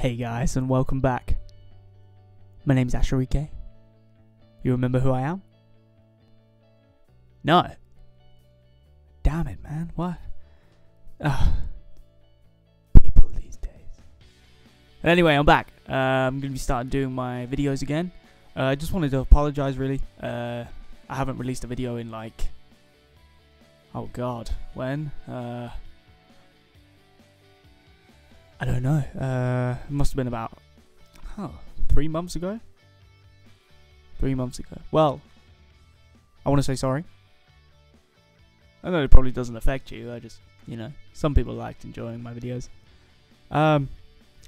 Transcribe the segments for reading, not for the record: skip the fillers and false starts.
Hey guys, and welcome back. My name's Ash Kerkhof. You remember who I am? No. Damn it, man. What? Ugh. People these days. Anyway, I'm back. I'm going to be starting doing my videos again. I just wanted to apologise, really. I haven't released a video in like... Oh god, when? I don't know, it must have been about 3 months ago? 3 months ago. Well, I want to say sorry. I know it probably doesn't affect you, I just, you know, some people liked enjoying my videos. I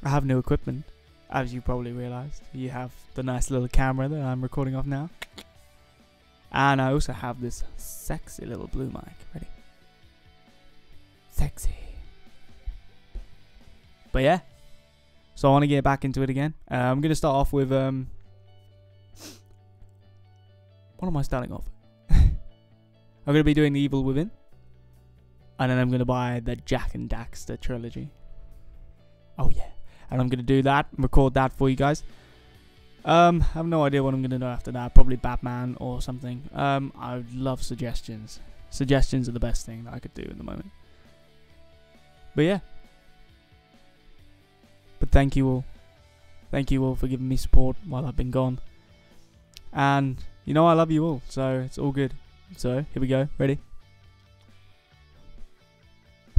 have new equipment, as you probably realised. You have the nice little camera that I'm recording off now. And I also have this sexy little blue mic, ready? Sexy. But yeah, so I want to get back into it again. I'm going to start off with, what am I starting off with? I'm going to be doing The Evil Within. And then I'm going to buy the Jak and Daxter trilogy. Oh yeah. And I'm going to do that, record that for you guys. I have no idea what I'm going to do after that. Probably Batman or something. I would love suggestions. Suggestions are the best thing that I could do at the moment. But yeah. But thank you all. Thank you all for giving me support while I've been gone. And, you know, I love you all, so it's all good. So, here we go. Ready?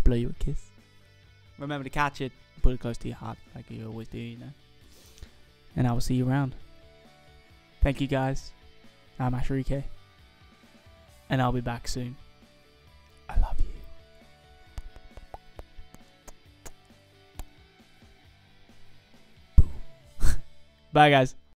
Blow you a kiss. Remember to catch it. Put it close to your heart, like you always do, you know. And I will see you around. Thank you, guys. I'm Ash Kerkhof. And I'll be back soon. I love you. Bye, guys.